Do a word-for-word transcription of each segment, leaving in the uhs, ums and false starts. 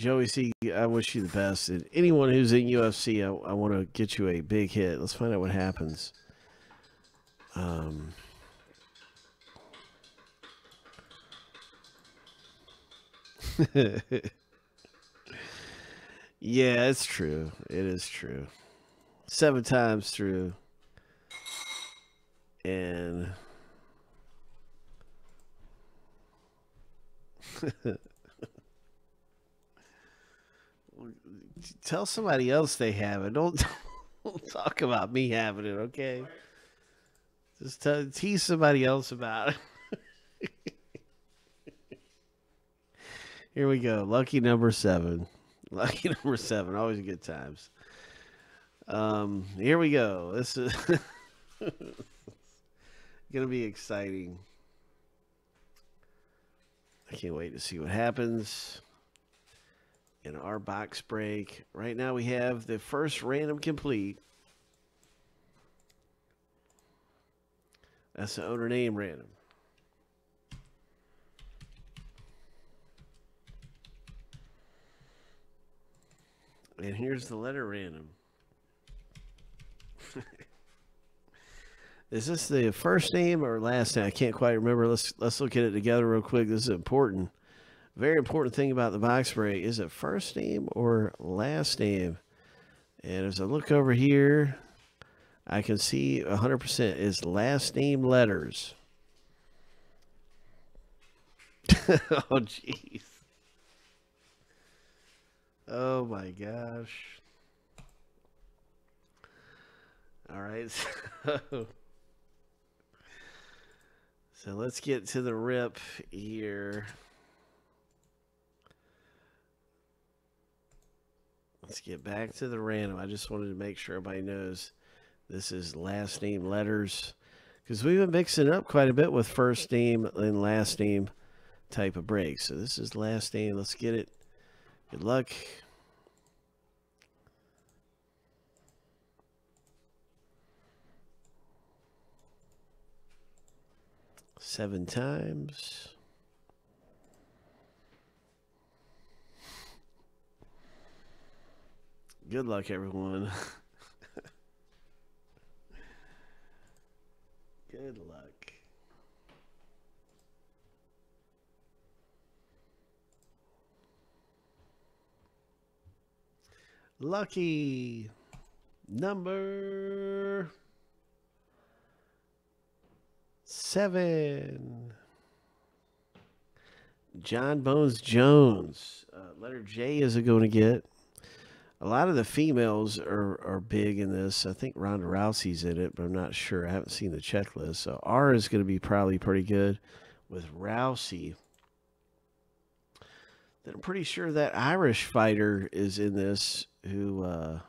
Joey C, I wish you the best. And anyone who's in U F C, I, I want to get you a big hit. Let's find out what happens. Um, yeah, it's true. It is true. Seven times through. And... tell somebody else they have it. Don't, don't talk about me having it, okay? Just tell, tease somebody else about it. Here we go. Lucky number seven. Lucky number seven. Always good times. Um, here we go. This is gonna be exciting. I can't wait to see what happens in our box break. Right now we have the first random complete. That's the owner name random. And here's the letter random. Is this the first name or last name? I can't quite remember. Let's let's look at it together real quick. This is important. Very important thing about the box break. Is it first name or last name? And as I look over here, I can see one hundred percent is last name letters. Oh, jeez. Oh, my gosh. All right. So... so let's get to the rip here. Let's get back to the random. I just wanted to make sure everybody knows this is last name letters, because we've been mixing up quite a bit with first name and last name type of break. So this is last name. Let's get it. Good luck. Seven times. Good luck, everyone. Good luck. Lucky number seven. John Bones Jones. Uh, letter J is it going to get? A lot of the females are, are big in this. I think Ronda Rousey's in it, but I'm not sure. I haven't seen the checklist. So R is going to be probably pretty good with Rousey. Then I'm pretty sure that Irish fighter is in this who uh,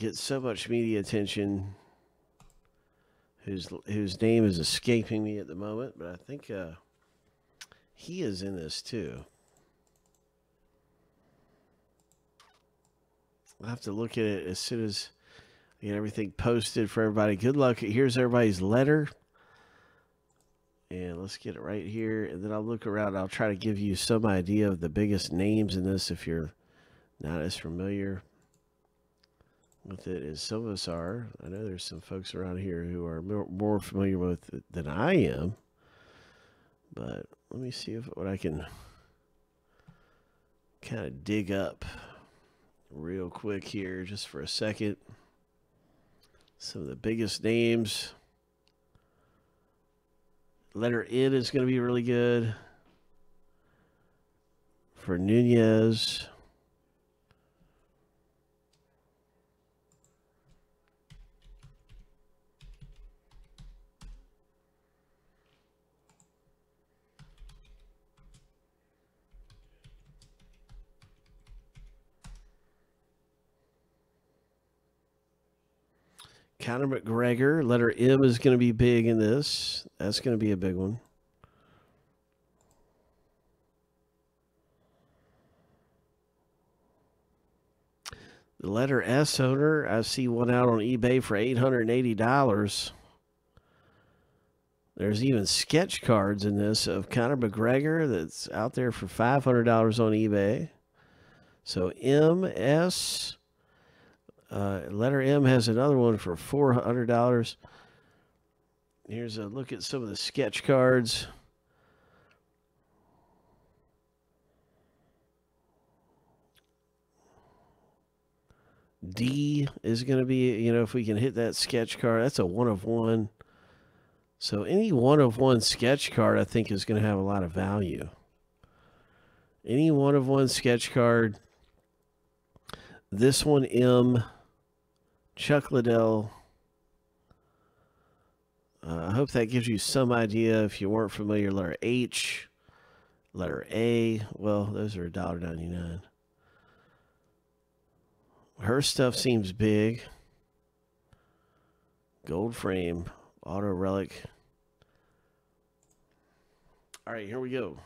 gets so much media attention. Whose, whose name is escaping me at the moment, but I think uh, he is in this too. I'll have to look at it as soon as I get everything posted for everybody. Good luck. Here's everybody's letter. And let's get it right here. And then I'll look around. I'll try to give you some idea of the biggest names in this if you're not as familiar with it as some of us are. I know there's some folks around here who are more familiar with it than I am, but let me see if what I can kind of dig up real quick here just for a second. Some of the biggest names. Letter N is going to be really good for Nunez. Conor McGregor, letter M is going to be big in this. That's going to be a big one. The letter S owner, I see one out on eBay for eight hundred eighty dollars. There's even sketch cards in this of Conor McGregor that's out there for five hundred dollars on eBay. So M S, uh, letter M has another one for four hundred dollars. Here's a look at some of the sketch cards. D is going to be, you know, if we can hit that sketch card, that's a one of one. So any one of one sketch card, I think, is going to have a lot of value. Any one of one sketch card. This one, M, Chuck Liddell. Uh, I hope that gives you some idea. If you weren't familiar, letter H, letter A. Well, those are a dollar ninety-nine. Her stuff seems big. Gold frame, auto relic. All right, here we go.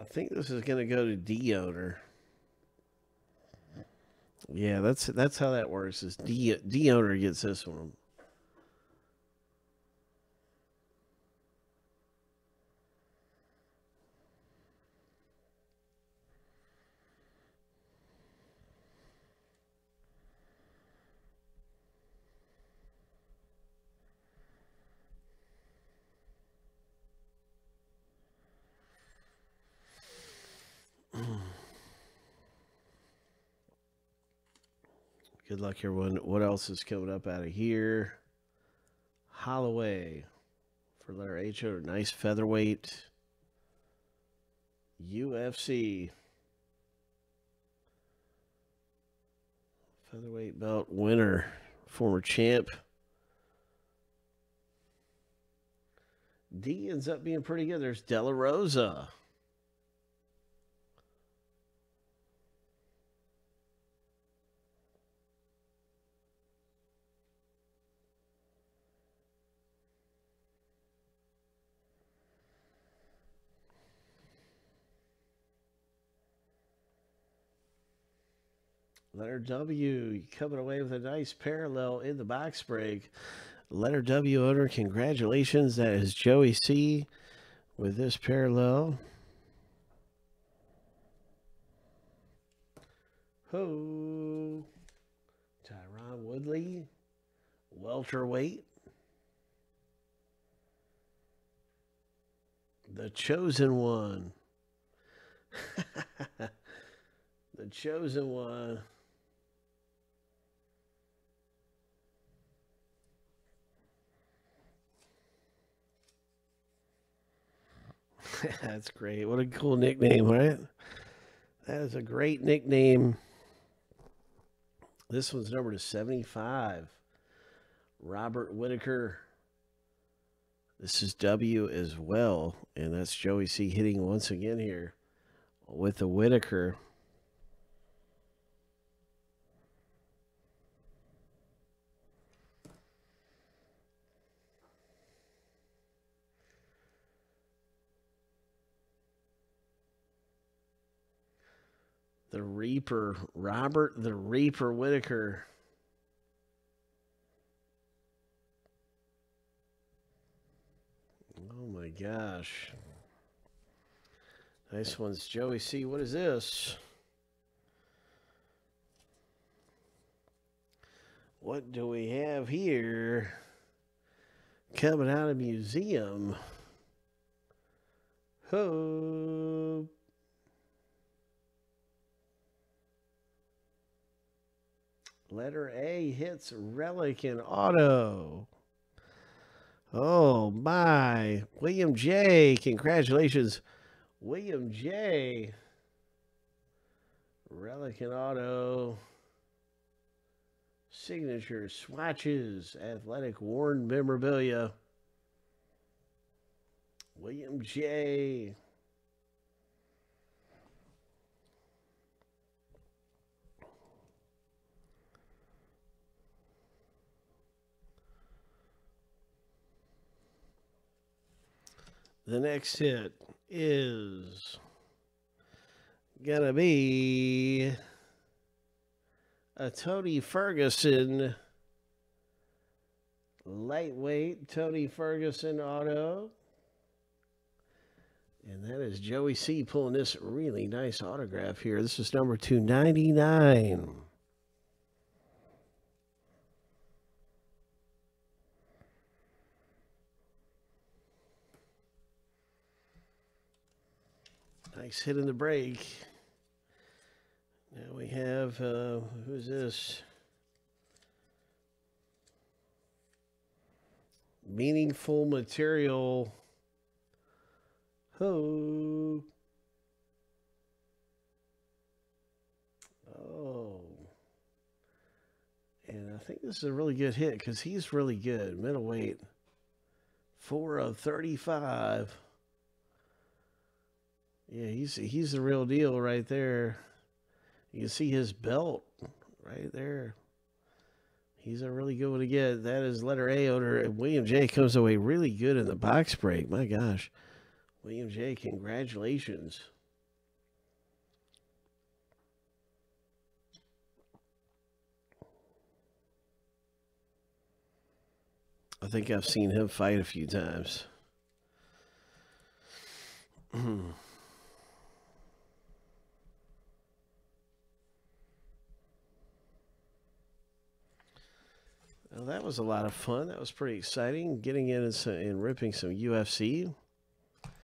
I think this is going to go to D owner. Yeah, that's that's how that works. Is D D owner gets this one. Good luck, everyone. What else is coming up out of here? Holloway for letter H. Nice featherweight. U F C. Featherweight belt winner. Former champ. D ends up being pretty good. There's Della Rosa. Letter W, coming away with a nice parallel in the box break. Letter W owner, congratulations. That is Joey C with this parallel. Ho! Tyron Woodley, welterweight. The chosen one. The chosen one. That's great. What a cool nickname, right? That is a great nickname. This one's numbered to seventy-five. Robert Whittaker. This is W as well. And that's Joey C hitting once again here with the Whittaker. The Reaper, Robert the Reaper Whittaker. Oh my gosh. Nice one's Joey C. What is this? What do we have here? Coming out of museum. Ho. Letter A hits relic in auto. Oh my, William J, congratulations, William J. Relic and auto, signature swatches, athletic worn memorabilia. William J. The next hit is gonna be a Tony Ferguson lightweight, Tony Ferguson auto. And that is Joey C pulling this really nice autograph here. This is number two ninety-nine. Nice hit in the break. Now we have, uh, who's this? Meaningful material. Oh. Oh. And I think this is a really good hit because he's really good. Middleweight. four of thirty-five. Yeah, he's he's the real deal right there. You can see his belt right there. He's a really good one to get. That is letter A owner. And William J comes away really good in the box break. My gosh. William J, congratulations. I think I've seen him fight a few times. Well, that was a lot of fun. That was pretty exciting. Getting in and, and ripping some U F C.